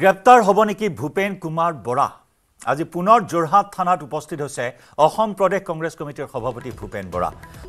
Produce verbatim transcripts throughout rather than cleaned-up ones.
গ্ৰেপ্তাৰ হব নেকি ভূপেন কুমাৰ বৰা আজি পুনৰ জোৰহাট থানাত উপস্থিত হৈছে অসম প্ৰদেশ কংগ্ৰেছ কমিটিৰ সভাপতি ভূপেন বৰা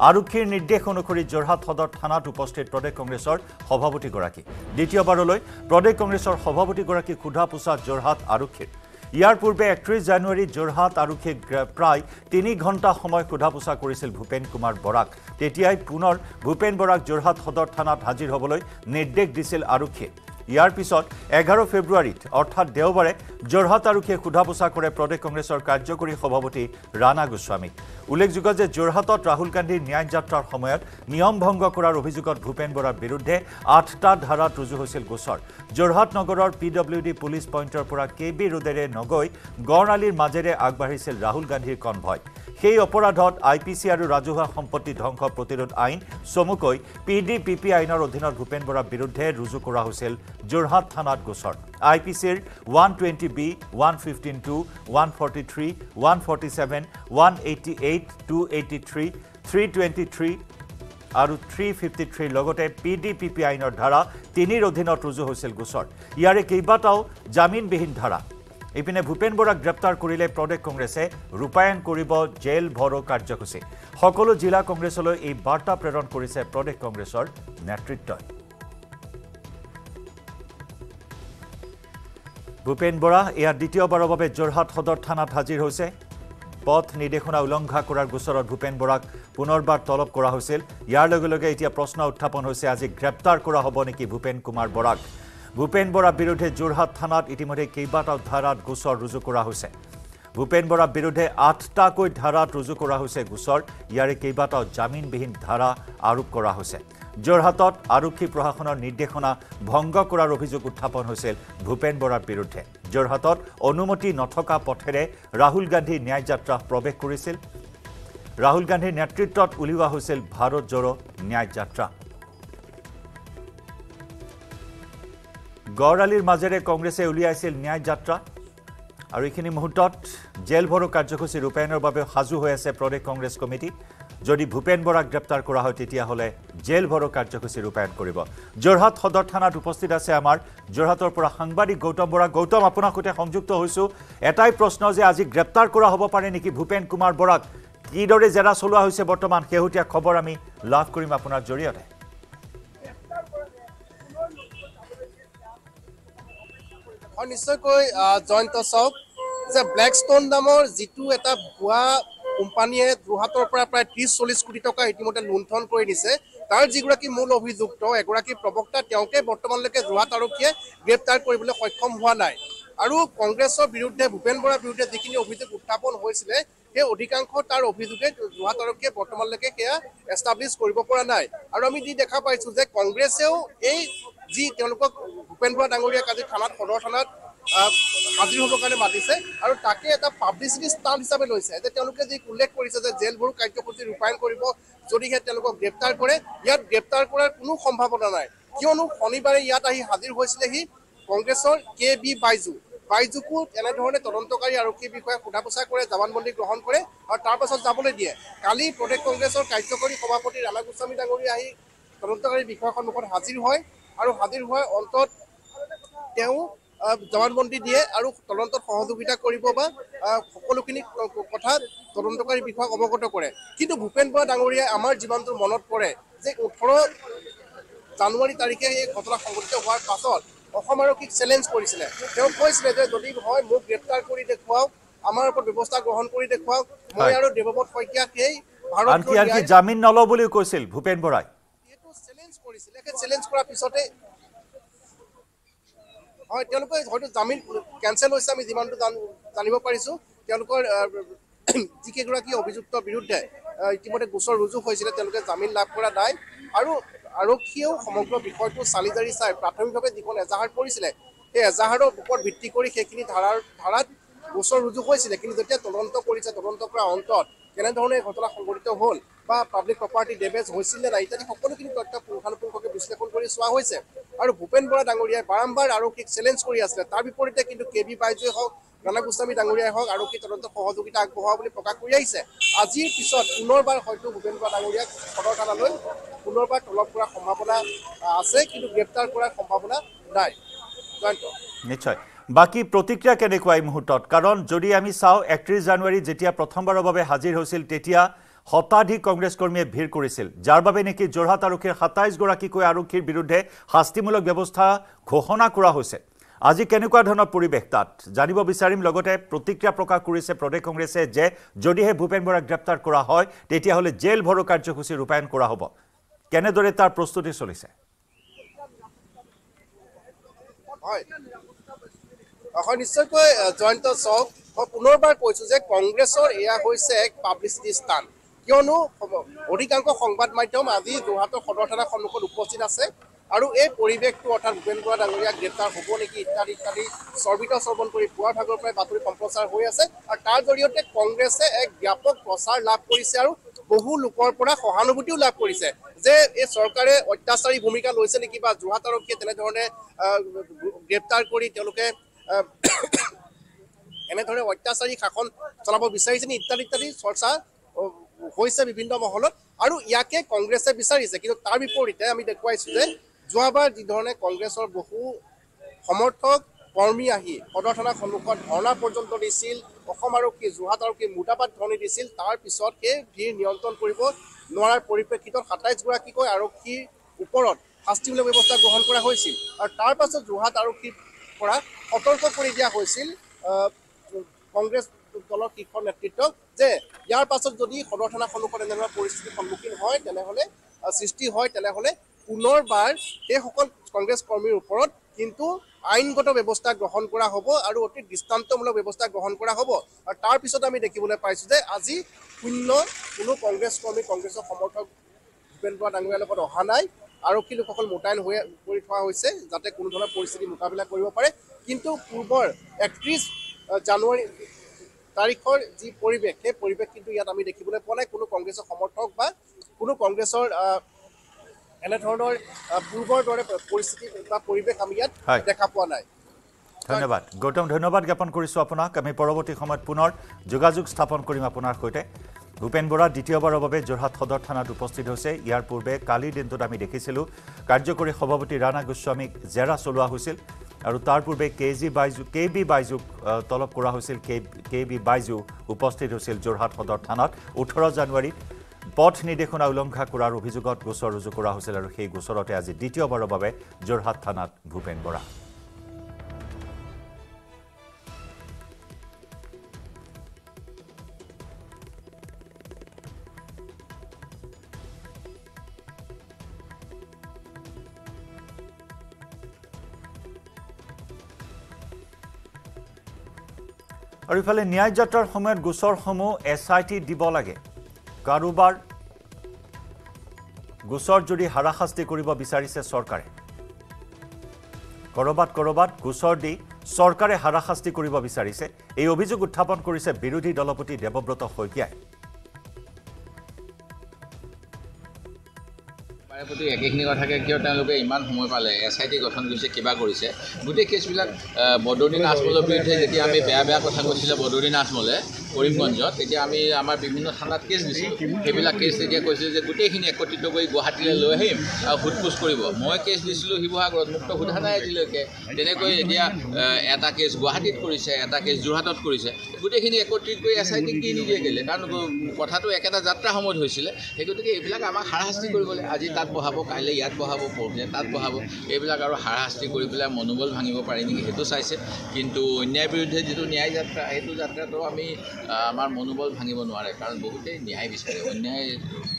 আৰক্ষীৰ নিৰ্দেশ অনুসৰি জোৰহাট সদৰ থানাত উপস্থিত প্ৰদেশ কংগ্ৰেছৰ সভাপতি গৰাকী দ্বিতীয়বাৰলৈ প্ৰদেশ কংগ্ৰেছৰ সভাপতি গৰাকী খুধাপুছা জোৰহাট আৰক্ষীৰ ইয়াৰ পূৰ্বে একত্ৰিশ জানুৱাৰী জোৰহাট আৰক্ষীক প্ৰায় তিনি ঘণ্টা সময় খুধাপুছা কৰিছিল ভূপেন কুমাৰ বৰাক তেতিয়াই পুনৰ ভূপেন বৰাক জোৰহাট সদৰ থানাত হাজিৰ হ'বলৈ নিৰ্দেশ দিছিল আৰক্ষী ইয়াৰ পিছত এঘাৰ ফেব্ৰুৱাৰীত অৰ্থাৎ দেওবাৰে জোৰহাট আৰক্ষীয়ে খুধাপুছা কৰে প্ৰদেশ কংগ্ৰেছৰ কাৰ্যকৰী সভাপতি ৰাণা গোস্বামী উল্লেখযোগ্য যে জোৰহাটত ৰাহুল গান্ধীৰ ন্যায় যাত্ৰাৰ সময়ত নিয়ম ভংগ কৰাৰ অভিযোগত ভূপেন বৰাৰ বিৰুদ্ধে আঠটা ধাৰাত ৰুজু হৈছিল গোচৰ জোৰহাট নগৰৰ পিডব্লিউডি পুলিশ পইণ্টৰ পৰা কেবি ৰোডেৰে নগৈ গড়আলিৰ মাজেৰে আগবাঢ়িছিল ৰাহুল গান্ধীৰ কনভয় সেই অপৰাধত আইপিচি আৰু ৰাজহুৱা সম্পত্তি ধ্বংস প্ৰতিৰোধ আইন চমুকৈ পিডিপিপি আইনৰ অধীনত ভূপেন বৰাৰ বিৰুদ্ধে ৰুজু কৰা হৈছিল জোৰহাট থানাত গোচৰ আইপিচিৰ এক বিশ বি এক এক পাঁচ দুই এক চাৰি তিনি এক চাৰি সাত এক আঠ আঠ দুই আঠ তিনি তিনি দুই তিনি আৰু তিনি পাঁচ তিনি লগতে পিডিপিপি আইনৰ ধাৰা তিনিৰ অধীনত ৰুজু হৈছিল গোচৰ ইয়াৰে কেইবাটাও জামিনবিহীন ধাৰা ইপিনে ভূপেন বৰাক গ্ৰেপ্তাৰ কৰিলে প্ৰদেশ কংগ্ৰেছে ৰূপায়ণ কৰিব জেল ভৰো কাৰ্যসূচী সকলো জিলা কংগ্ৰেছলৈ এই বাৰ্তা প্ৰেৰণ কৰিছে প্ৰদেশ কংগ্ৰেছৰ নেতৃত্বই ভূপেন বৰা এয়া দ্বিতীয়বাৰৰ বাবে জোৰহাট সদৰ থানাত হাজিৰ হৈছে পথ নিৰ্দেশনা উলংঘা কৰাৰ গোচৰত ভূপেন বৰাক পুনৰবাৰ তলব কৰা হৈছিল ইয়াৰ লগে লগে এতিয়া প্ৰশ্ন উত্থাপন হৈছে আজি গ্ৰেপ্তাৰ কৰা হ'ব নেকি ভূপেন কুমাৰ বৰাক ভূপেন বৰাৰ বিৰুদ্ধে জোৰহাট থানাত ইতিমধ্যে কেইবাটাও ধাৰাত গোচৰ ৰুজু কৰা হৈছে ভূপেন বৰাৰ বিৰুদ্ধে আঠটাকৈ ধাৰাত ৰুজু কৰা হৈছে গোচৰ ইয়াৰে কেইবাটাও জামিনবিহীন ধাৰা আৰোপ কৰা হৈছে জোৰহাটত আৰক্ষী প্ৰশাসনৰ নিৰ্দেশনা ভংগ কৰাৰ অভিযোগ উত্থাপন হৈছিল ভূপেন বৰাৰ বিৰুদ্ধে জোৰহাটত অনুমতি নথকা পথেৰে ৰাহুল গান্ধী ন্যায় যাত্ৰা প্ৰৱেশ কৰিছিল ৰাহুল গান্ধীৰ নেতৃত্বত উলিওৱা হৈছিল ভাৰত জোৰো ন্যায় যাত্ৰা গড়আলিৰ মাজেৰে কংগ্ৰেছে উলিয়াইছিল ন্যায় যাত্ৰা আৰু এইখিনি মুহূৰ্তত জেল ভৰো কাৰ্যসূচী ৰূপায়ণৰ বাবে সাজু হৈ আছে প্ৰদেশ কংগ্ৰেছ কমিটি যদি ভূপেন বৰাক গ্ৰেপ্তাৰ কৰা হয় তেতিয়াহ'লে জেল ভৰো কাৰ্যসূচী ৰূপায়ণ কৰিব জোৰহাট সদৰ থানাত উপস্থিত আছে আমাৰ জোৰহাটৰ পৰা সাংবাদিক গৌতম বৰা গৌতম আপোনাৰ সৈতে সংযুক্ত হৈছোঁ এটাই প্ৰশ্ন যে আজি গ্ৰেপ্তাৰ কৰা হ'ব পাৰে নেকি ভূপেন কুমাৰ বৰাক কিদৰে জেৰা চলোৱা হৈছে বৰ্তমান শেহতীয়া খবৰ আমি লাভ কৰিম আপোনাৰ জৰিয়তে নিশ্চয়কৈ জয়ন্ত চক যে ব্লেকস্টোন নামৰ যিটো এটা ভুৱা কোম্পানীয়ে যোৰহাটৰ পৰা প্ৰায় ত্ৰিছ চল্লিছ কোটি টকা ইতিমধ্যে লুণ্ঠন কৰি নিছে তাৰ যিগৰাকী মূল অভিযুক্ত এগৰাকী প্ৰবক্তা তেওঁকে বৰ্তমানলৈকে যোৰহাট আৰক্ষীয়ে গ্ৰেপ্তাৰ কৰিবলৈ সক্ষম হোৱা নাই আৰু কংগ্ৰেছৰ বিৰুদ্ধে ভূপেন বৰাৰ বিৰুদ্ধে যিখিনি অভিযোগ উত্থাপন হৈছিলে সেই অধিকাংশ তাৰ অভিযোগে যোৰহাট আৰক্ষীয়ে বৰ্তমানলৈকে সেয়া এষ্টাব্লিছ কৰিব পৰা নাই আৰু আমি যি দেখা পাইছোঁ যে কংগ্ৰেছেও এই যি তেওঁলোকক ভূপেন বৰা ডাঙৰীয়াক আজি থানাত সদৰ থানাত হাজিৰ হ'বৰ কাৰণে মাতিছে আৰু তাকে এটা পাব্লিচিটি ষ্টাণ্ট হিচাপে লৈছে যে তেওঁলোকে যি উল্লেখ কৰিছে যে জেল ভৰো কাৰ্যসূচী ৰূপায়ণ কৰিব যদিহে তেওঁলোকক গ্ৰেপ্তাৰ কৰে ইয়াত গ্ৰেপ্তাৰ কৰাৰ কোনো সম্ভাৱনা নাই কিয়নো শনিবাৰে ইয়াত আহি হাজিৰ হৈছিলেহি কংগ্ৰেছৰ কে বি বাইজু বাইজুকো এনেধৰণে তদন্তকাৰী আৰক্ষী বিষয়াই সোধাপোছা কৰে জবানবন্দী গ্ৰহণ কৰে আৰু তাৰ পাছত যাবলৈ দিয়ে কালি প্ৰদেশ কংগ্ৰেছৰ কাৰ্যকৰী সভাপতি ৰাণা গোস্বামী ডাঙৰীয়া আহি তদন্তকাৰী বিষয়াৰ সন্মুখত হাজিৰ হয় আৰু হাজিৰ হোৱাৰ অন্তত তেওঁ জবানবন্দী দিয়ে আৰু তদন্তত সহযোগিতা কৰিব বা সকলোখিনি কথা তদন্তকাৰী বিষয়াক অৱগত কৰে কিন্তু ভূপেন বৰা ডাঙৰীয়াই আমাৰ জীৱনটো মনত পৰে যে ওঠৰ জানুৱাৰী তাৰিখে এই ঘটনা সংঘটিত হোৱাৰ পাছত অসম আৰক্ষীক চেলেঞ্জ কৰিছিলে তেওঁ কৈছিলে যে যদি হয় মোক গ্ৰেপ্তাৰ কৰি দেখুৱাওক আমাৰ ওপৰত ব্যৱস্থা গ্ৰহণ কৰি দেখুৱাওক মই আৰু দেৱব্ৰত শইকীয়া সেই ভাৰতীয় জামিন নলওঁ বুলি কৈছিল ভূপেন বৰাই এইটো চেলেঞ্জ কৰিছিলে কে চেলেঞ্জ কৰাৰ পিছতে হয় তেওঁলোকে হয়তো জামিন কেঞ্চেল হৈছে আমি যিমানটো জানিব পাৰিছোঁ তেওঁলোকৰ যিকেইগৰাকী অভিযুক্ত বিৰুদ্ধে ইতিমধ্যে গোচৰ ৰুজু হৈছিলে তেওঁলোকে জামিন লাভ কৰা নাই আৰু আৰক্ষীয়েও সমগ্ৰ বিষয়টো চালি জাৰি চাই প্ৰাথমিকভাৱে যিখন এজাহাৰ কৰিছিলে সেই এজাহাৰৰ ওপৰত ভিত্তি কৰি সেইখিনি ধাৰাৰ ধাৰাত গোচৰ ৰুজু হৈছিলে কিন্তু যেতিয়া তদন্ত কৰিছে তদন্ত কৰাৰ অন্তত কেনেধৰণে ঘটনা সংঘটিত হ'ল বা পাব্লিক প্ৰপাৰ্টি ডেমেজ হৈছিল নে নাই ইত্যাদি সকলোখিনি তথ্য পুংখানুপুংখকৈ বিশ্লেষণ কৰি চোৱা হৈছে আৰু ভূপেন বৰা ডাঙৰীয়াই বাৰম্বাৰ আৰক্ষীক চেলেঞ্জ কৰি আছিলে তাৰ বিপৰীতে কিন্তু কে বি বাইজুৱে হওক ৰাণা গোস্বামী ডাঙৰীয়াই হওক আৰক্ষী তদন্ত সহযোগিতা আগবঢ়োৱা বুলি প্ৰকাশ কৰি আহিছে আজিৰ পিছত পুনৰবাৰ হয়তো ভূপেন বৰা ডাঙৰীয়াক সদৰ থানালৈ পুনৰবাৰ তলব কৰাৰ সম্ভাৱনা আছে কিন্তু গ্ৰেপ্তাৰ কৰাৰ সম্ভাৱনা নাই জয়ন্ত নিশ্চয় বাকি প্ৰতিক্ৰিয়া কেনেকুৱা এই মুহূৰ্তত কাৰণ যদি আমি চাও একত্ৰিশ জানুৱাৰী যেতিয়া প্ৰথমবাৰৰ বাবে হাজিৰ হৈছিল তেতিয়া হতাধি কংগ্ৰেছ কৰ্মীয়ে ভিৰ কৰিছিল যাৰ বাবে নেকি জৰহাট আৰক্ষীৰ সাতাইশ গৰাকী কৈ আৰক্ষীৰ বিৰুদ্ধে শাস্তিমূলক ব্যৱস্থা ঘোষণা কৰা হৈছে আজি কেনেকুৱা ধৰণৰ পৰিৱেশ তাত জানিব বিচাৰিম লগতে প্ৰতিক্ৰিয়া প্ৰকাশ কৰিছে প্ৰদেশ কংগ্ৰেছে যে যদিহে ভূপেন বৰাক গ্ৰেপ্তাৰ কৰা হয় তেতিয়া হলে জেল ভৰো কাৰ্যসূচী ৰূপায়ণ কৰা হ'ব কেনেদৰে তাৰ প্ৰস্তুতি চলিছে I निश्चय कोई जॉइंट सॉक और पुनर्बार कोशिश है कांग्रेस और यह कोई से एक पब्लिसिटी स्थान क्यों नो औरी कांको खंबात माइटम आदि दोहातो खड़ोटना खम्बों को उपस्थित ना से आरु एक परिवेक तो अठार भूपेन बरा डांगरिया गिरफ्तार होगो ने कि इत्यादि इत्यादि सर्विटा सर्वन कोई पुआ ठाकुर पर बातुरी कंप्रोसार होया से और तार जरियते कांग्रेस से एक व्यापक प्रसार लाभ करिसे आरु बहु लोकर परा सहानुभूतिও लाभ करिसे जे ए सरकारे अत्याचारी भूमिका লৈছে নেকি বা জহাতারক কে তেনে ধৰণে গ্ৰেপ্তাৰ কৰি তেওঁলোকে এনে ধৰণে অত্যাচাৰী শাসন চলাব বিচাৰিছে নি ইত্যাদি ইত্যাদি চৰ্চা হৈছে বিভিন্ন মহলত আৰু ইয়াকে কংগ্ৰেছে বিচাৰিছে কিন্তু তাৰ বিপৰীতে আমি দেখুৱাইছো যে যোৱাবাৰ যি ধৰণে কংগ্ৰেছৰ বহু সমৰ্থক কৰ্মী আহি পদথনা সন্মুখত ধৰ্ণা পৰ্যন্ত দিছিল অসম আৰু কি যোহাত আৰু কি মুটাপাত ধৰণে দিছিল তাৰ পিছত কে ভিৰ নিয়ন্ত্ৰণ কৰিব নোৱাৰাৰ পৰিপ্ৰেক্ষিতত সাতাইশ গৰাকী কৈ আৰক্ষীৰ ওপৰত শাস্তিমূলক ব্যৱস্থা গ্ৰহণ কৰা হৈছিল আৰু তাৰ পাছত যোহাত আৰক্ষী পৰা সতৰ্ক কৰি দিয়া হৈছিল কংগ্ৰেছ দলৰ কিখন নেতৃত্ব যে ইয়াৰ পাছত যদি সদৰ্থনা সন্মুখত এনেকুৱা পৰিস্থিতি সন্মুখীন হয় তেনেহলে সৃষ্টি হয় তেনেহলে পুনৰবাৰ এই সকল কংগ্ৰেছ কৰ্মীৰ ওপৰত কিন্তু আইনগত ব্যৱস্থা গ্ৰহণ কৰা হ'ব আৰু অতি দৃষ্টান্তমূলক ব্যৱস্থা গ্ৰহণ কৰা হ'ব আৰু তাৰ পিছত আমি দেখিবলৈ পাইছো যে আজি শূন্য কোনো কংগ্ৰেছ কৰ্মী কংগ্ৰেছৰ সমৰ্থক ভূপেন বৰা ডাঙৰীয়াৰ লগত অহা নাই আৰক্ষী লোকসকল মোটাইন হৈ কৰি থোৱা হৈছে যাতে কোনো ধৰণৰ পৰিস্থিতি মোকাবিলা কৰিব পাৰে কিন্তু পূৰ্বৰ একত্ৰিশ জানুৱাৰী তাৰিখৰ যি পৰিৱেশ সেই পৰিৱেশ কিন্তু ইয়াত আমি দেখিবলৈ পোৱা নাই কোনো কংগ্ৰেছৰ সমৰ্থক বা কোনো কংগ্ৰেছৰ এনে ধৰণৰ পূৰ্বৰ দৰে পৰিস্থিতি বা পৰিৱেশ আমি ইয়াত দেখা পোৱা নাই ধন্যবাদ গৌতম ধন্যবাদ জ্ঞাপন কৰিছো আপোনাক আমি পৰৱৰ্তী সময়ত পুনৰ যোগাযোগ স্থাপন কৰিম আপোনাৰ সৈতে ভূপেন বৰা দ্বিতীয়বাৰৰ বাবে জৰহাট সদৰ থানাত উপস্থিত হৈছে ইয়াৰ পূৰ্বে কালি দিনটোত আমি দেখিছিলো কাৰ্যকৰী সভাপতি ৰাণা গোস্বামীক জেৰা চলোৱা হৈছিল আৰু তাৰ পূৰ্বে কেজি বাইজু কেবি বাইজুক তলব কৰা হৈছিল কেবি বাইজু উপস্থিত হৈছিল জৰহাট সদৰ থানাত ওঠৰ জানুৱাৰী পথ নিৰ্দেশনা উলংঘা কৰাৰ অভিযোগত গোচৰ ৰুজু কৰা হৈছিল আৰু সেই গোচৰতে আজি দ্বিতীয়বাৰৰ বাবে জৰহাট থানাত ভূপেন বৰা আৰু ইফালে ন্যায় যাত্ৰাৰ সময়ত গোচৰসমূহ এছআইটি দিব লাগে কাৰোবাৰ গোচৰ যদি হাৰাশাস্তি কৰিব বিচাৰিছে চৰকাৰে কৰবাত কৰবাত গোচৰ দি চৰকাৰে হাৰাশাস্তি কৰিব বিচাৰিছে এই অভিযোগ উত্থাপন কৰিছে বিৰোধী দলপতি দেৱব্ৰত শইকীয়াই পতি একখিনি কথাকে কিয় তেওঁলোকে ইমান সময় পালে এছআইটি গঠন কৰিছে কিবা কৰিছে গুটেই কেছবিলাক বদৰুদ্দিন আজমলৰ বিৰুদ্ধে যেতিয়া আমি বেয়া বেয়া কথা কৈছিলে বদৰুদ্দিন আজমলে কৰিমগঞ্জত তেতিয়া আমি আমাৰ বিভিন্ন থানাত কেছ দিছিল সেইবিলাক কেছ তেতিয়া কৈছিল যে গুটেইখিনি একত্ৰিত কৰি গুৱাহাটীলৈ লৈ আহিম আৰু সোধপোছ কৰিব মই কেছ দিছিলোঁ শিৱসাগৰত মুক্ত সোধা নাই আজিলৈকে তেনেকৈ এতিয়া এটা কেছ গুৱাহাটীত কৰিছে এটা কেছ যোৰহাটত কৰিছে গুটেইখিনি একত্ৰিত কৰি এছআইটিক দি নিদিয়ে গ'লে কাৰণ কথাটো একেটা যাত্ৰা সময়ত হৈছিলে সেই গতিকে এইবিলাক আমাক হাৰাশাস্তি কৰি গ'লে আজি তাত বহাব কাইলৈ ইয়াত বহাব পৰহিলৈ তাত বহাব এইবিলাক আৰু হাৰাশাস্তি কৰি পেলাই মনোবল ভাঙিব পাৰি নেকি সেইটো চাইছে কিন্তু অন্যায়ৰ বিৰুদ্ধে যিটো ন্যায় যাত্ৰা সেইটো যাত্ৰাটো আমি আমাৰ মনোবল ভাঙিব নোৱাৰে কাৰণ বহুতেই ন্যায় বিচাৰে অন্যায়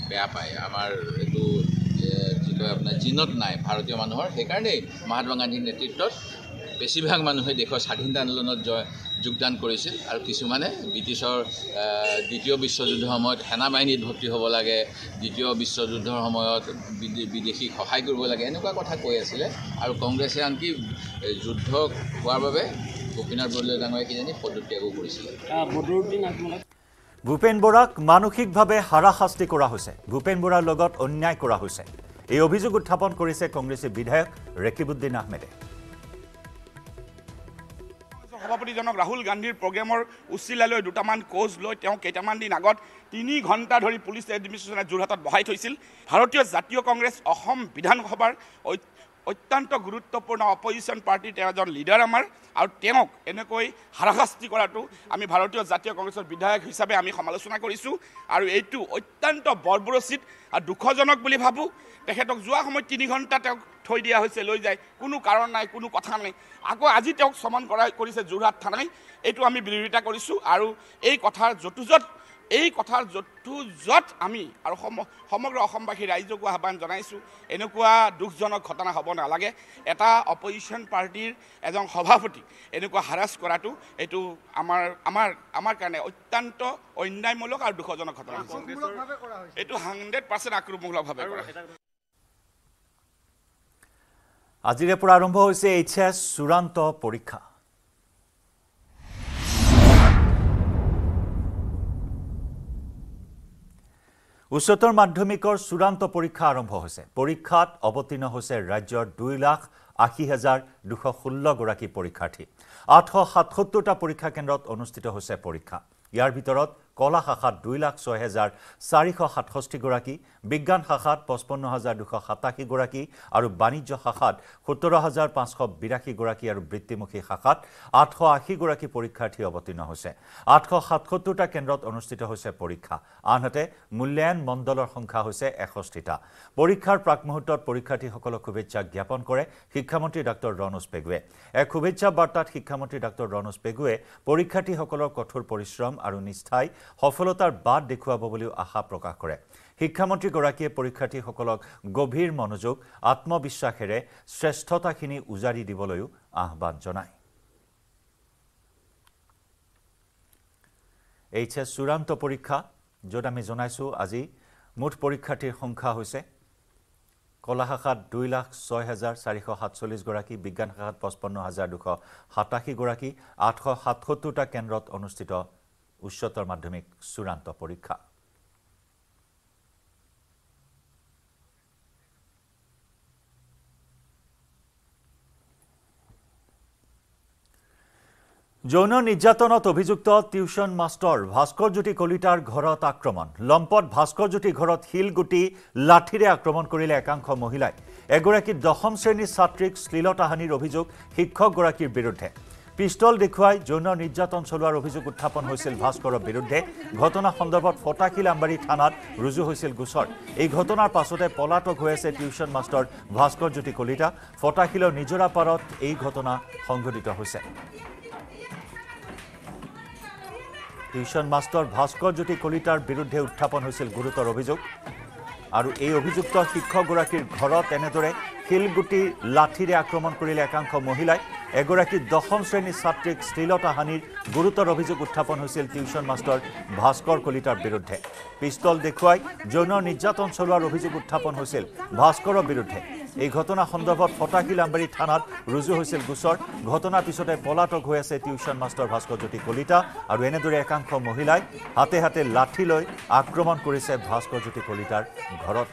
বেয়া পায় আমাৰ এইটো কি কয় আপোনাৰ জিনত নাই ভাৰতীয় মানুহৰ সেইকাৰণেই মহাত্মা গান্ধীৰ নেতৃত্বত বেছিভাগ মানুহে দেশৰ স্বাধীনতা আন্দোলনত জয় যোগদান কৰিছিল আৰু কিছুমানে ব্ৰিটিছৰ দ্বিতীয় বিশ্বযুদ্ধৰ সময়ত সেনা বাহিনীত ভৰ্তি হ'ব লাগে দ্বিতীয় বিশ্বযুদ্ধৰ সময়ত বিদেশীক সহায় কৰিব লাগে এনেকুৱা কথা কৈ আছিলে আৰু কংগ্ৰেছে আনকি যুদ্ধ হোৱাৰ বাবে ভূপেন বৰুৱা ডাঙৰীয়াই কিজানি পদত্যাগো কৰিছিলে ভূপেন বৰাক মানসিকভাৱে হাৰাশাস্তি কৰা হৈছে ভূপেন বৰাৰ লগত অন্যায় কৰা হৈছে এই অভিযোগ উত্থাপন কৰিছে কংগ্ৰেছৰ বিধায়ক ৰকিবউদ্দিন আহমেদে সভাপতিজনক ৰাহুল গান্ধীৰ প্ৰোগ্ৰামেৰ উচিলাই লো দুটামান কোচ কেইটামান দিন আগত তিনি ঘণ্টা ধৰি পুলিশ এডমিনিষ্ট্ৰেশনে যোৰহাটত বহাই থৈছিল ভাৰতীয় জাতীয় কংগ্ৰেস বিধানসভাৰ অত্যন্ত গুৰুত্বপূৰ্ণ অপজিশন পাৰ্টিৰ এজন লিডাৰ আমাৰ আৰ তেওঁক এনেকৈ হাৰাশাস্তি কৰাটো আমি ভাৰতীয় জাতীয় কংগ্ৰেসেৰ বিধায়ক হিসাবে আমি সমালোচনা কৰিছো আৰু এইটো অত্যন্ত বৰ্বৰচিত আৰু দুঃখজনক বুলি ভাবো তেখেতক যোৱা সময় তিনি ঘণ্টা তেওঁক থৈ দিয়া হৈছে লৈ যায় কোনো কাৰণ নাই কোনো কথা নাই আকৌ আজি তেওঁক সমন কৰা কৰিছে যোৰহাট থানাই এইটো আমি বিৰোধিতা কৰিছো আৰু এই কথাৰ যতুজত এই কথাৰ যতুজত আমি আৰু সমগ্ৰ অসমবাসী ৰাইজক আহ্বান জনাইছো এনেকুৱা দুখজনক ঘটনা হ'ব নালাগে এটা অপজিশন পাৰ্টিৰ এজন সভাপতি এনেকুৱা হাৰাস কৰাটো এইটো আমাৰ আমাৰ আমাৰ কাৰণে অত্যন্ত অন্যায়মূলক আৰু দুখজনক ঘটনা এইটো one hundred percent আক্ৰমণমূলকভাৱে কৰা হৈছে আজিৰে পৰা আৰম্ভ হৈছে এইচএছ চূড়ান্ত পৰীক্ষা উচ্চতৰ মাধ্যমিকৰ চূড়ান্ত পৰীক্ষা আৰম্ভ হৈছে পৰীক্ষাত অৱতীৰ্ণ হৈছে ৰাজ্যৰ two lakh eighty thousand two hundred sixteen গৰাকী পৰীক্ষাৰ্থী eight hundred seventy-seven টা পৰীক্ষা কেন্দ্ৰত অনুষ্ঠিত হৈছে পৰীক্ষা ইয়াৰ ভিতৰত কলা শাখাত two lakh six thousand four hundred sixty-seven গৰাকী বিজ্ঞান শাখাত fifty-five thousand two hundred eighty-seven গৰাকী আৰু বাণিজ্য শাখাত seventeen thousand five hundred eighty-two গৰাকী আৰু বৃত্তিমুখী শাখাত eight hundred eighty গৰাকী পৰীক্ষাৰ্থী অৱতীৰ্ণ হৈছে eight hundred seventy-seven টা কেন্দ্ৰত অনুষ্ঠিত হৈছে পৰীক্ষা আনহাতে মূল্যায়ন মণ্ডলৰ সংখ্যা হৈছে sixty-one টা পৰীক্ষাৰ প্ৰাকমুহূৰ্তত পৰীক্ষাৰ্থীসকলক শুভেচ্ছা জ্ঞাপন কৰে শিক্ষামন্ত্ৰী ডঃ ৰণোজ পেগুৱে এক শুভেচ্ছা বাৰ্তাত শিক্ষামন্ত্ৰী ডঃ ৰণোজ পেগুৱে পৰীক্ষাৰ্থীসকলৰ কঠোৰ পৰিশ্ৰম আৰু নিষ্ঠাই সফলতাৰ বাট দেখুৱাব বুলিও আশা প্ৰকাশ কৰে শিক্ষামন্ত্ৰী গৰাকীয়ে পৰীক্ষাৰ্থীসকলক গভীৰ মনোযোগ আত্মবিশ্বাসেৰে শ্ৰেষ্ঠতাখিনি উজাৰি দিবলৈ আহ্বান জনায় এইচএছ চূড়ান্ত পৰীক্ষা যত আমি জনাইছো আজি মুঠ পৰীক্ষাৰ্থীৰ সংখ্যা হৈছে কলা শাখাত two lakh six thousand four hundred forty-seven গৰাকী বিজ্ঞান শাখাত fifty-five thousand two hundred eighty-seven গৰাকী eight hundred seventy-seven টা কেন্দ্ৰত অনুষ্ঠিত উচ্চতৰ মাধ্যমিক চূড়ান্ত পৰীক্ষা যৌন নিৰ্যাতনত অভিযুক্ত টিউশন মাষ্টৰ ভাস্কৰ জ্যোতি কলিতাৰ ঘৰত আক্ৰমণ লম্পট ভাস্কৰ জ্যোতি ঘৰত হিলগুটি লাঠিৰে আক্ৰমণ কৰিলে একাংশ মহিলাই এগৰাকী দশম শ্ৰেণীৰ ছাত্ৰীক শ্লীলতাহানিৰ অভিযোগ শিক্ষকগৰাকীৰ বিৰুদ্ধে পিষ্টল দেখুৱাই যৌন নিৰ্যাতন চলোৱাৰ অভিযোগ উত্থাপন হৈছিল ভাস্কৰৰ বিৰুদ্ধে ঘটনা সন্দৰ্ভত ফটাকিলাম্বাৰী থানাত ৰুজু হৈছিল গোচৰ এই ঘটনাৰ পাছতে পলাতক হৈ আছে টিউশন মাষ্টৰ ভাস্কৰ জ্যোতি কলিতা ফটাকিলৰ নিজৰা পাৰত এই ঘটনা সংঘটিত হৈছে টিউশন মাষ্টৰ ভাস্কৰ জ্যোতি কলিতাৰ বিৰুদ্ধে উত্থাপন হৈছিল গুৰুতৰ অভিযোগ আৰু এই অভিযুক্ত শিক্ষকগৰাকীৰ ঘৰত এনেদৰে শিলগুটি লাঠিৰে আক্ৰমণ কৰিলে একাংশ মহিলাই এগৰাকী দশম শ্ৰেণীৰ ছাত্ৰীক শ্লীলতাহানিৰ গুৰুতৰ অভিযোগ উত্থাপন হৈছিল টিউশন মাষ্টৰ ভাস্কৰ কলিতাৰ বিৰুদ্ধে পিষ্টল দেখুৱাই যৌন নিৰ্যাতন চলোৱাৰ অভিযোগ উত্থাপন হৈছিল ভাস্কৰৰ বিৰুদ্ধে এই ঘটনা সন্দৰ্ভত ফটাকিলাম্বাৰী থানাত ৰুজু হৈছিল গোচৰ ঘটনা পিছতে পলাতক হৈ আছে টিউশন মাষ্টৰ ভাস্কৰ জ্যোতি কলিতা আৰু এনেদৰে একাংশ মহিলাই হাতে হাতে লাঠি লৈ আক্ৰমণ কৰিছে ভাস্কৰ জ্যোতি কলিতাৰ ঘৰত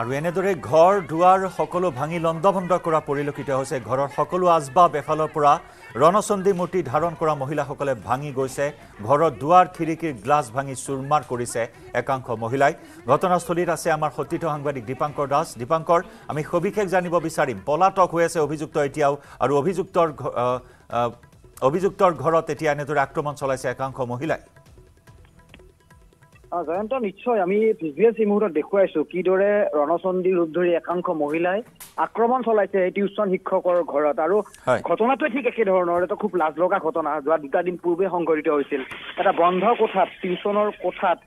আৰু এনেদৰে ঘৰ দুৱাৰ সকলো ভাঙি লণ্ডভণ্ড কৰা পৰিলক্ষিত হৈছে ঘৰৰ সকলো আজবাব এফালৰ পৰা ৰণচন্দী মূৰ্তি ধাৰণ কৰা মহিলাসকলে ভাঙি গৈছে ঘৰৰ দুৱাৰ খিৰিকীৰ গ্লাছ ভাঙি চুৰমাৰ কৰিছে একাংশ মহিলাই ঘটনাস্থলীত আছে আমাৰ সতীৰ্থ সাংবাদিক দীপাঙ্কৰ দাস দীপাঙ্কৰ আমি সবিশেষ জানিব বিচাৰিম পলাতক হৈ আছে অভিযুক্ত এতিয়াও আৰু অভিযুক্তৰ অভিযুক্তৰ ঘৰত এতিয়া এনেদৰে আক্ৰমণ চলাইছে একাংশ মহিলাই জয়ন্ত নিশ্চয় আমি প্ৰিভিয়াছ ইমুৰত দেখুৱাইছো কিদৰে ৰণচন্দী ৰূপ ধৰি একাংশ মহিলাই আক্ৰমণ চলাইছে টিউশন শিক্ষকৰ ঘৰত আৰু ঘটনাটো ঠিক একে ধৰণৰ এটা খুব লাজ লগা ঘটনা যোৱা দুটা দিন পূৰ্বে সংঘটিত হৈছিল এটা বন্ধ কোঠাত টিউশনৰ কোঠাত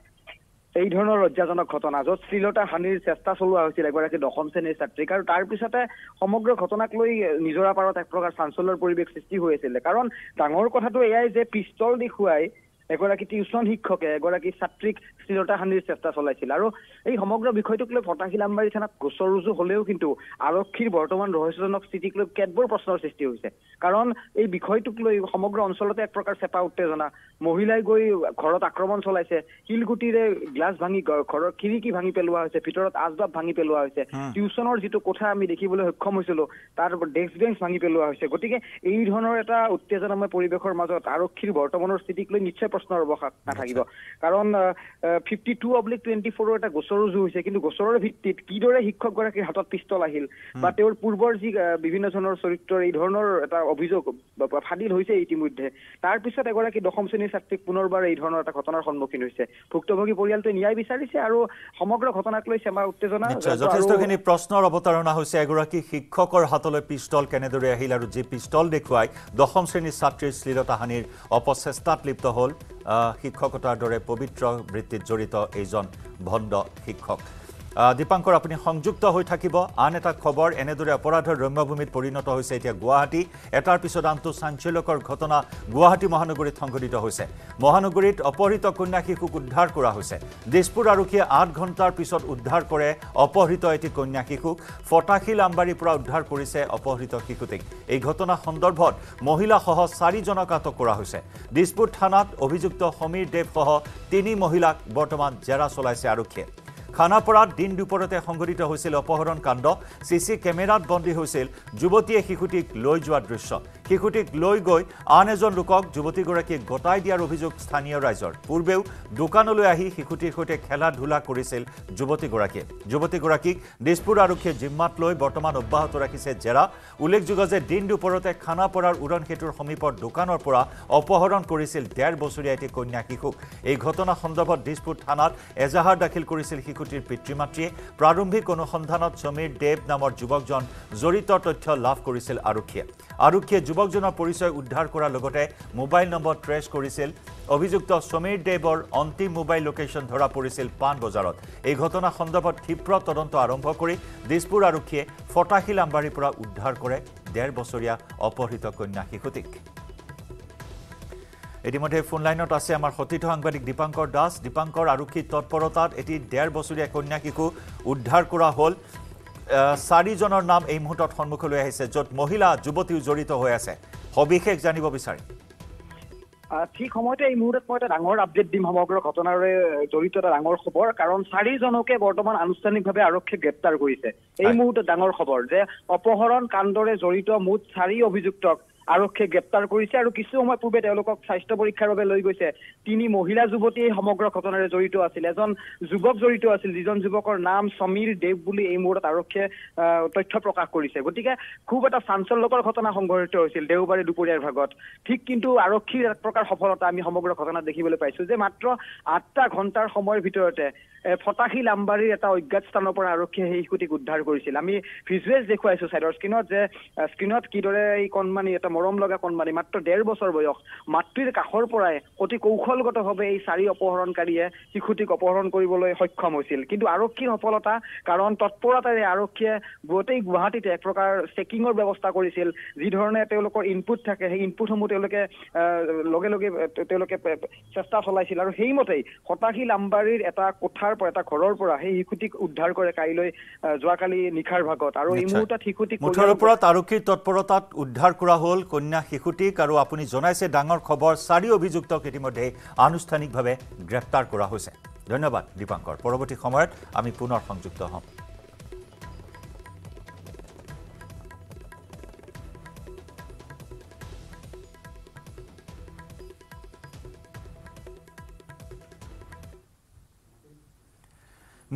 এই ধৰণৰ লজ্জাজনক ঘটনা য'ত শ্লীলতা হানিৰ চেষ্টা চলোৱা হৈছিল এগৰাকী দশম শ্ৰেণীৰ ছাত্ৰীক আৰু তাৰ পিছতে সমগ্ৰ ঘটনাক লৈ নিজৰা পাৰত এক প্ৰকাৰ চাঞ্চল্যৰ পৰিৱেশ সৃষ্টি হৈ আছিল কাৰণ ডাঙৰ কথাটো এয়াই যে পিষ্টল দেখুৱাই এগৰাকী টিউচন শিক্ষকে এগৰাকী ছাত্ৰীক শ্লীলতা হানিৰ চেষ্টা চলাইছিল আৰু এই সমগ্ৰ বিষয়টোক লৈ ফটাখিলামবাৰী থানাত গোচৰ ৰুজু হ'লেও কিন্তু আৰক্ষীৰ বৰ্তমান ৰহস্যজনক স্থিতিক লৈ কেতবৰ প্ৰশ্নৰ সৃষ্টি হৈছে কাৰণ এই বিষয়টোক লৈ সমগ্ৰ অঞ্চলতে এক প্ৰকাৰ চেপা উত্তেজনা মহিলাই গৈ ঘৰত আক্ৰমণ চলাইছে হিলগুটিৰে গ্লাছ ভাঙি ঘৰৰ খিৰিকি ভাঙি পেলোৱা হৈছে ভিতৰত আজবাব ভাঙি পেলোৱা হৈছে টিউচনৰ যেটো কোঠা আমি দেখিবলৈ সক্ষম হৈছিল তাৰ ডেস্ক বেঞ্চ ভাঙি পেলোৱা হৈছে গতিকে এই ধৰণৰ এটা উত্তেজনাময় পৰিবেশৰ মাজত আৰক্ষীৰ বৰ্তমানৰ স্থিতিক লৈ নিশ্চয় প্ৰশ্নৰ অৱকাশ নাথাকিব কাৰণ fifty-two over twenty-four এটা গোচৰ ৰুজু হৈছে কিন্তু গোচৰৰ ভিত্তিত কিদৰে শিক্ষকগৰাকীৰ হাতত পিস্তল আহিল বা তেওঁৰ পূৰ্বৰ যি বিভিন্ন জনৰ চৰিত্ৰৰ এই ধৰণৰ এটা অভিযোগ ফাদিল হৈছে ইতিমধ্যে তাৰ পিছত এগৰাকী দশম শ্ৰেণীৰ ছাত্ৰীক পুনৰবাৰ এই ধৰণৰ এটা ঘটনাৰ সন্মুখীন হৈছে ভুক্তভোগী পৰিয়ালটোৱে ন্যায় বিচাৰিছে আৰু সমগ্ৰ ঘটনাক লৈ চেমা উত্তেজনা যথেষ্টখিনি প্ৰশ্নৰ অৱতাৰণা হৈছে এগৰাকী শিক্ষকৰ হাতলৈ পিস্তল কেনেদৰে আহিল আৰু যে পিস্তল দেখুৱাই দশম শ্ৰেণীৰ ছাত্ৰীৰ শ্লীলতা হানিৰ অপচেষ্টাত লিপ্ত হ'ল শিক্ষকতাৰ দৰে পবিত্ৰ বৃত্তিত জড়িত এজন ভণ্ড শিক্ষক দীপাঙ্কৰ আপুনি সংযুক্ত হৈ থাকিব আন এটা খবৰ এনেদৰে অপৰাধৰ ৰম্যভূমিত পৰিণত হৈছে এতিয়া গুৱাহাটী এটাৰ পিছত আনটো সাঞ্চলকৰ ঘটনা গুৱাহাটী মহানগৰীত সংঘটিত হৈছে মহানগৰীত অপহৃত কন্যা শিশুক উদ্ধাৰ কৰা হৈছে দিছপুৰ আৰক্ষীয়ে eight ঘণ্টাৰ পিছত উদ্ধাৰ কৰে অপহৃত এটি কন্যা শিশুক ফটাখিল আমবাৰীৰ পৰা উদ্ধাৰ কৰিছে অপহৃত শিশুটিক এই ঘটনা সন্দৰ্ভত মহিলা সহ চাৰি জনক আটক কৰা হৈছে দিছপুৰ থানাত অভিযুক্ত সমীৰ দেৱ সহ তিনি মহিলাক বৰ্তমান জেৰা চলাইছে আৰক্ষীয়ে খানাপাৰাত দিন দুপৰতে সংঘটিত হৈছিল অপহৰণ কাণ্ড সিসি কেমেৰাত বন্দী হৈছিল যুৱতীয়ে শিশুটিক লৈ যোৱা দৃশ্য শিশুটিক লৈ গৈ আন এজন লোকক যুৱতীগৰাকীক গটাই দিয়াৰ অভিযোগ স্থানীয় ৰাইজৰ পূৰ্বেও দোকানলৈ আহি শিশুটিৰ সৈতে খেলা ধুলা কৰিছিল যুৱতীগৰাকীয়ে যুৱতীগৰাকীক দিছপুৰ আৰক্ষীয়ে জিম্মাত লৈ বৰ্তমান অব্যাহত ৰাখিছে জেৰা উল্লেখযোগ্য যে দিন দুপৰতে খানাপাৰাৰ উৰণ খেতুৰ সমীপৰ দোকানৰ পৰা অপহৰণ কৰিছিল ডেৰ বছৰীয়া এটি কন্যা শিশুক এই ঘটনা সন্দৰ্ভত দিছপুৰ থানাত এজাহাৰ দাখিল কৰিছিল শিশু পিতৃমাতৃয়ে প্ৰাৰম্ভিক অনুসন্ধানত সমীৰ দেৱ নামৰ যুৱকজন জড়িত তথ্য লাভ কৰিছিল আৰক্ষীয়ে আৰক্ষীয়ে যুৱকজনৰ পৰিচয় উদ্ধাৰ কৰাৰ লগতে মোবাইল নম্বৰ ট্ৰেছ কৰিছিল অভিযুক্ত সমীৰ দেৱৰ অন্তিম মোবাইল লোকেশন ধৰা পৰিছিল পান বজাৰত এই ঘটনা সন্দৰ্ভত তীব্ৰ তদন্ত আৰম্ভ কৰি দিছপুৰ আৰক্ষীয়ে ফটাখিল আমবাৰীৰ পৰা উদ্ধাৰ কৰে ডেৰ বছৰীয়া অপহৃত কন্যা শিশুটিক ইতিমধ্যে ফোন লাইনত আছে আমাৰ সতীৰ্থ সাংবাদিক দীপাঙ্কৰ দাস দীপাঙ্কৰ আৰক্ষী তৎপৰতাত এটি ডেৰ বছৰীয়া কন্যা শিশু উদ্ধাৰ কৰা হ'ল চাৰিজনৰ নাম এই মুহূৰ্তত সন্মুখলৈ আহিছে য'ত মহিলা যুৱতীও জড়িত হৈ আছে সবিশেষ জানিব বিচাৰি ঠিক সময়তে এই মুহূৰ্তত মই এটা ডাঙৰ আপডেট দিম সমগ্ৰ ঘটনাৰে জড়িত এটা ডাঙৰ খবৰ কাৰণ চাৰিজনকে বৰ্তমান আনুষ্ঠানিকভাৱে আৰক্ষীয়ে গ্ৰেপ্তাৰ কৰিছে এই মুহূৰ্তত ডাঙৰ খবৰ যে অপহৰণ কাণ্ডৰে জড়িত মুঠ চাৰি অভিযুক্তক আৰক্ষীয়ে গ্ৰেপ্তাৰ কৰিছে আৰু কিছু সময় পূৰ্বে তেওঁলোকক স্বাস্থ্য পৰীক্ষাৰ বাবে লৈ গৈছে তিনি মহিলা যুৱতী সমগ্ৰ ঘটনাৰে জড়িত আছিল এজন যুৱক জড়িত আছিল যিজন যুৱকৰ নাম সমীৰ দেৱ বুলি এই মুহূৰ্তত আৰক্ষীয়ে তথ্য প্ৰকাশ কৰিছে গতিকে খুব এটা চাঞ্চল্যকৰ ঘটনা সংঘটিত হৈছিল দেওবাৰে দুপৰীয়াৰ ভাগত ঠিক কিন্তু আৰক্ষীৰ এক প্ৰকাৰ সফলতা আমি সমগ্ৰ ঘটনা দেখিবলৈ পাইছো যে মাত্ৰ আঠটা ঘণ্টাৰ সময়ৰ ভিতৰতে ফটাখিল আমবাৰীৰ এটা অজ্ঞাত স্থানৰ পৰা আৰক্ষীয়ে সেই শিশুটিক উদ্ধাৰ কৰিছিল আমি ভিজুৱেল দেখুৱাইছো ছাইডৰ স্ক্ৰীনত যে স্ক্ৰীনত কিদৰে এই কণমানি এটা মৰম লগা কণমানি মাত্ৰ ডেৰ বছৰ বয়স মাতৃৰ কাষৰ পৰাই অতি কৌশলগতভাৱে এই চাৰি অপহৰণকাৰীয়ে শিশুটিক অপহৰণ কৰিবলৈ সক্ষম হৈছিল কিন্তু আৰক্ষীৰ সফলতা কাৰণ তৎপৰতাৰে আৰক্ষীয়ে গোটেই গুৱাহাটীতে এক প্ৰকাৰ চেকিঙৰ ব্যৱস্থা কৰিছিল যি ধৰণে তেওঁলোকৰ ইনপুট থাকে সেই ইনপুটসমূহ তেওঁলোকে লগে লগে তেওঁলোকে চেষ্টা চলাইছিল আৰু সেইমতেই ফটাখিল আমবাৰীৰ এটা কোঠাৰ পৰা এটা ঘৰৰ পৰা সেই শিশুটিক উদ্ধাৰ কৰে কাইলৈ যোৱাকালি নিখাৰ ভাগত আৰু এই মুহূৰ্তত শিশুটিক মুঠৰ ওপৰত আৰক্ষীৰ তৎপৰতাত উদ্ধাৰ কৰা হ'ল কন্যা শিশুটিক আৰু আপুনি জনাইছে ডাঙৰ খবৰ চাৰি অভিযুক্তক ইতিমধ্যে আনুষ্ঠানিকভাৱে গ্ৰেপ্তাৰ কৰা হৈছে ধন্যবাদ দীপাঙ্কৰ পৰৱৰ্তী সময়ত আমি পুনৰ সংযুক্ত হ'ম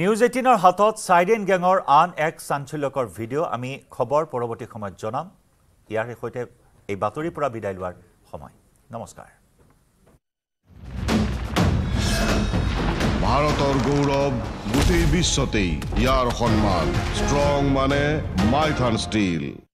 নিউজ এইটিনৰ হাতত চাইৰেন গেঙৰ আন এক চাঞ্চল্যকৰ ভিডিঅ' আমি খবৰ পৰৱৰ্তী সময়ত জনাম ইয়াৰ সৈতে এই বাতৰিৰ পৰা বিদায় লোৱাৰ সময় নমস্কাৰ ভাৰতৰ গৌৰৱ গোটেই বিশ্বতেই ইয়াৰ সন্মান ষ্ট্ৰং মানে মাইথান ষ্টীল